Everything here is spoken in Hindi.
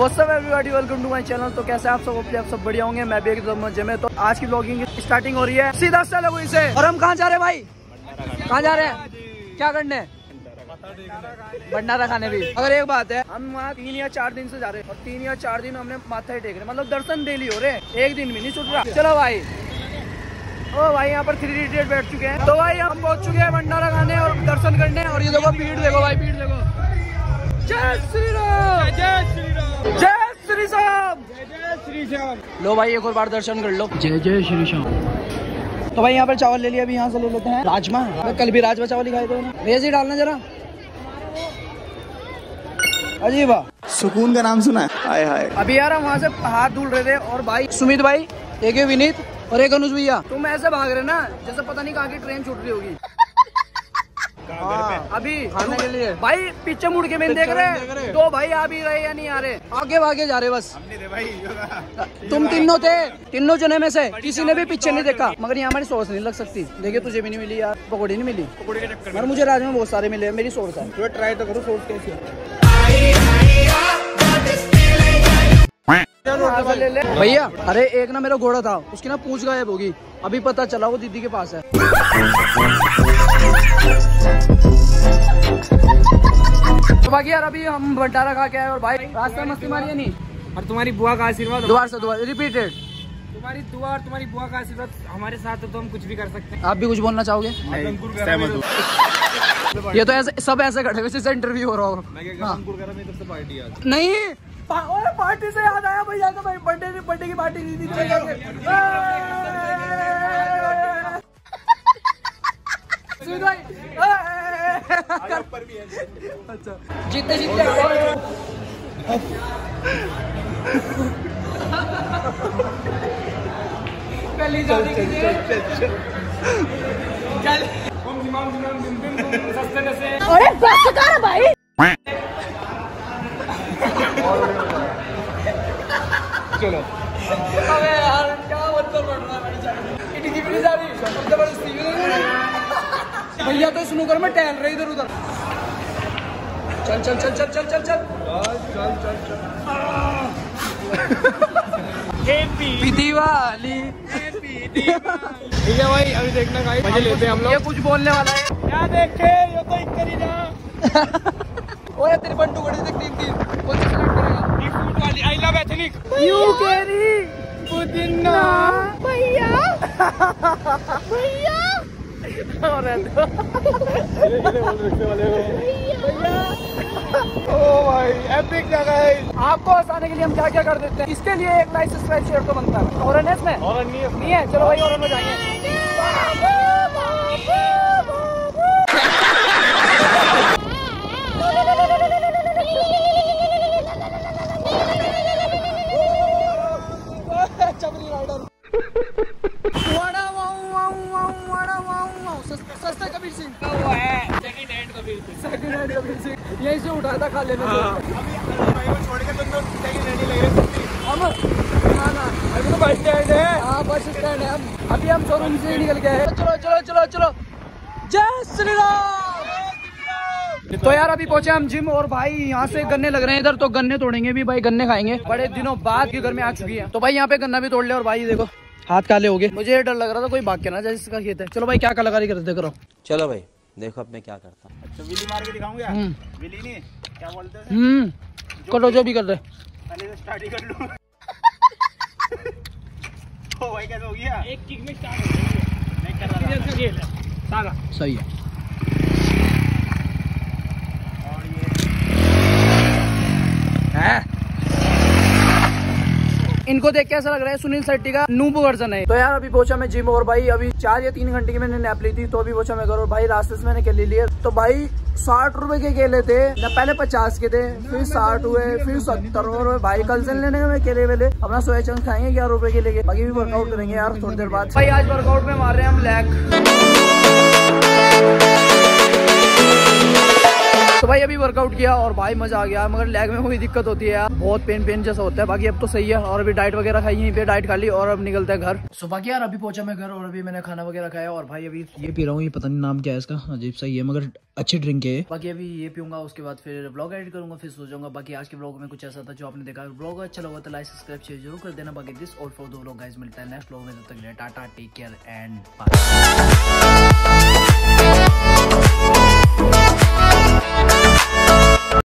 WhatsApp everybody, welcome to my channel. तो कैसे आप सब? होपफुली आप सब बढ़िया होंगे। मैं भी एकदम मजे में। तो आज की ब्लॉगिंग की स्टार्टिंग हो रही है सीधा सा लोगों से। और हम कहाँ जा रहे हैं भाई? कहाँ जा रहे हैं? क्या करने? भंडारा खाने भी। अगर एक बात है, हम वहाँ 3 या 4 दिन से जा रहे हैं और 3 या 4 दिन हमने माथा ही टेक रहे, मतलब दर्शन डेली हो रहे, एक दिन भी नहीं छूट रहा। चलो भाई, ओ भाई यहाँ पर 3 इडियट बैठ चुके हैं। तो भाई हम पहुँच चुके हैं भंडारा खाने और दर्शन करने। और ये देखो भीड़, देखो भाई भीड़ देखो। जय श्री राम, जय श्री राम, जय श्री राम, जय श्री श्याम। लो भाई एक और बार दर्शन कर लो। जय जय श्री श्याम। तो भाई यहाँ पर चावल ले लिया, अभी यहाँ से ले लेते हैं राजमा। कल भी राजमा चावल ही खाए थे ना। भेज ही डालना जरा। अजीब सुकून का नाम सुना है, हाय हाय। अभी यार हम वहाँ से हाथ धुल रहे थे और भाई सुमित भाई, एक विनीत और एक अनुज भैया, तुम ऐसे भाग रहे ना जैसे पता नहीं कहाँ की ट्रेन छूट रही होगी। अभी खाने के लिए भाई पीछे मुड़ के मैंने देख रहे तो भाई आ भी रहे या नहीं आ रहे, आगे भागे जा रहे बस। हमने दे भाई, तुम तीनों थे, तीनों जने में से किसी ने भी पीछे नहीं देखा। मगर यहाँ हमारी सॉस नहीं लग सकती। देखिए तुझे भी नहीं मिली यार, पकौड़ी नहीं मिली पकौड़ी के चक्कर में। मुझे राजमा बहुत सारे मिले, मेरी सॉस है। ट्राई तो करो सॉस कैसी है। भैया अरे एक ना मेरा घोड़ा था, उसकी ना पूंछ गायब होगी, अभी पता चला वो दीदी के पास है। तो बाकी यार अभी हम भंडारा खा के आए और भाई रास्ता मस्ती मारिए नहीं। और तुम्हारी बुआ का आशीर्वाद, दोबारा से दोबारा रिपीटेड, तुम्हारी दुआ और तुम्हारी बुआ का आशीर्वाद हमारे साथ है तो हम कुछ भी कर सकते हैं। आप भी कुछ बोलना चाहोगे? ये तो ऐसे सब ऐसे खड़े जैसे इंटरव्यू हो रहा हो। नहीं पार्टी से याद आया भैया का, बर्थडे की पार्टी दी थी अच्छा जीते जीते। पहली जोड़ी के लिए चल हम जिमाम जिमाम बिन बिन सस्ते नसे। अरे बस कर भाई। चलो अबे यार क्या बदतमीज बना रहा है। इडली भी जा रही है बड़ा सीरियस भैया, तो स्नूकर में टहल रहे इधर उधर। चल चल चल चल चल चल चल चल चल चल। Happy Diwali, happy Diwali. ठीक है भाई, अभी देखना गाइस मजे लेते हैं हम लोग। ये कुछ बोलने वाला है क्या? देखे ये तो एक करी ना। ओए तेरी बंटू गड़ी देख, 3 कौन सी सेलेक्ट करेगा? ये फूट वाली I love ethnic you carry पुदीना भैया भैया। और आपको हंसाने के लिए हम क्या क्या कर देते हैं। इसके लिए एक लाइक सब्सक्राइब शेयर तो बनता है। ऑरेंज है इसमें, ऑरेंज नहीं है। चलो भाई ऑरेंज में जाएंगे। चबरी राइडर सस्ता कबीर सिंह का वो है, सेकंड हैंड कबीर सिंह यही से उठाया था खा लेने। छोड़ के तुम सेकंड हैंड ही ले रहे हो हम? ना अभी तो बस स्टैंड है। हाँ बस स्टैंड है, हम अभी हम शोरूम से निकल गए हैं। चलो चलो चलो चलो, जय श्री राम। तो यार अभी पहुंचे हम जिम और भाई यहाँ से गन्ने लग रहे हैं इधर, तो गन्ने तोड़ेंगे भी भाई, गन्ने खाएंगे। बड़े दिनों बाद घर में आ चुकी है तो भाई यहाँ पे गन्ना भी तोड़ ले। और भाई देखो हाथ काले हो गए, मुझे डर लग रहा था कोई भाग के ना जैसे इसका खेत है। चलो भाई क्या कलाकारी करते करो। चलो भाई देखो अब मैं क्या करता हूँ। अच्छा विली मार के दिखाऊंगा। विली नहीं क्या बोलते हैं। करो जो भी कर रहे, पहले से स्टार्ट ही कर लूं। ओ भाई कैसे हो गया? एक किक में स्टार्ट हो गया। मैं कर रहा था खेल सागा, सही है। और ये है, इनको देख के ऐसा लग रहा है सुनील शेट्टी का नूबू वर्जन है। तो यार अभी पहुंचा मैं जिम और भाई अभी 4 या 3 घंटे की मैंने नैप ली थी। तो अभी पहुंचा मैं घर और भाई रास्ते से मैंने केले लिए। तो भाई 60 रुपए के केले थे, पहले 50 के थे, फिर 60 हुए, फिर 70 और भाई कल से लेने में केले वेले अपना सोया चंग खाएंगे 11 रुपए के लेके। बाकी भी वर्कआउट करेंगे यार थोड़ी देर बाद। भाई आज वर्कआउट में मार रहे हैं हम लैग। तो भाई अभी वर्कआउट किया और भाई मजा आ गया, मगर लेग में कोई दिक्कत होती है यार, बहुत पेन जैसा होता है। बाकी अब तो सही है, और अभी डाइट वगैरह खाई, यहीं पे डाइट खा ली और अब निकलते हैं घर। सो बाकी यार अभी पहुंचा मैं घर और अभी मैंने खाना वगैरह खाया और भाई अभी ये पी रहा हूँ, ये पता नहीं नाम क्या है इसका, अजीब सा ये, मगर अच्छी ड्रिंक है। बाकी अभी ये पीऊंगा, उसके बाद फिर ब्लॉग एडिट करूंगा, फिर सो जाऊंगा। बाकी आज के ब्लॉग में कुछ ऐसा था जो आपने देखा, ब्लॉग अच्छा लगा तो लाइक सब्सक्राइब शेयर जरूर कर देना। बाकी दिस और फॉर दो ब्लॉग गाइस, मिलता है नेक्स्ट ब्लॉग में, तब तक के लिए tata, take care and bye.